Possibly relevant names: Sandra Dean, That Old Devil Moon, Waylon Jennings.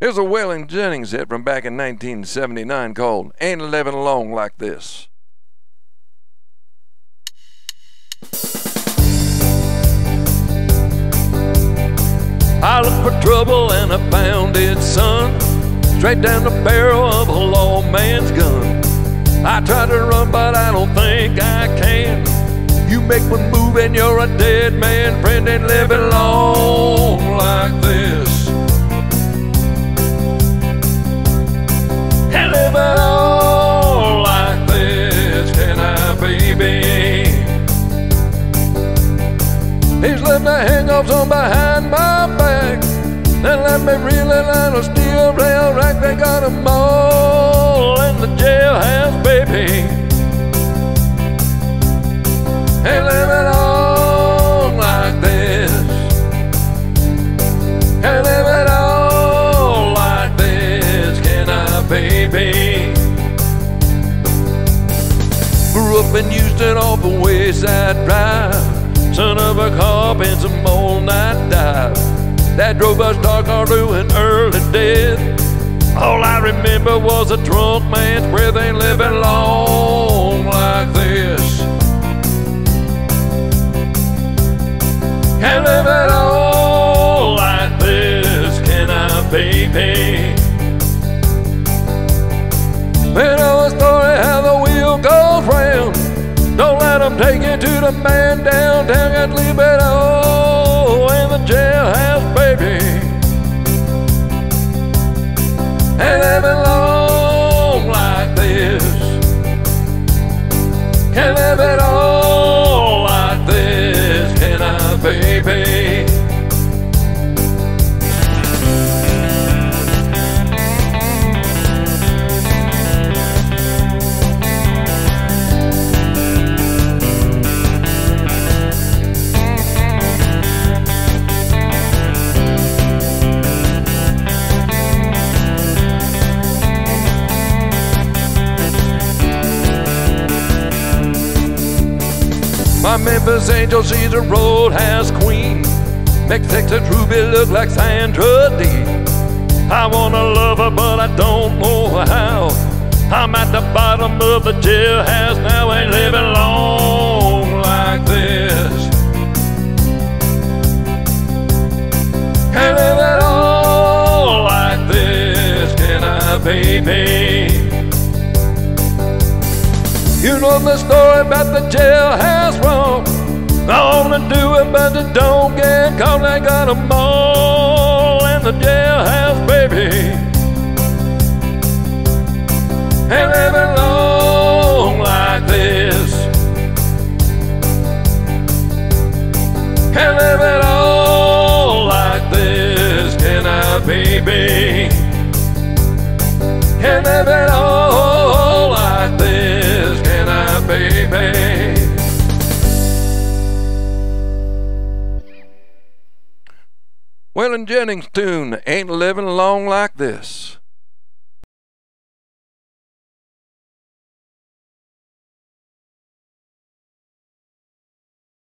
Here's a Waylon Jennings hit from back in 1979 called Ain't Living Long Like This. I looked for trouble and I found it, son, straight down the barrel of a lawman's gun. I tried to run, but I don't think I can. You make one move and you're a dead man. Friend, ain't living long like this. Ain't living long like this, can I, baby? He's left my hang-ups on behind my back, and left me reeling on a steel rail rack. They got 'em all in the jailhouse, baby. Ain't living on like this. Ain't living on like this, can I, baby? Grew up in Houston off the Wayside Drive, son of a cop and some all-night dive. That drove us dark or to an early death. All I remember was a drunk man's breath. Ain't living long like this. Ain't living long like this, can I, baby? You know a story how the wheel goes round. Don't let them take you to the man downtown. I'd leave it all in the jailhouse, baby. Ain't living long like this. Ain't living all like this, can I, baby? My Memphis Angel, she's a roadhouse queen. Make Texas Ruby look like Sandra Dean. I wanna love her, but I don't know how. I'm at the bottom of the jailhouse now. Ain't living long like this. Ain't living long like this, can I, baby? You know the story about the jailhouse wrong. All to do it, but they don't get caught. They got 'em all in the jailhouse, baby. Ain't living long like this. Ain't living all like this, can I, baby? Ain't living all like this, baby. Waylon Jennings' tune, Ain't Living Long Like This.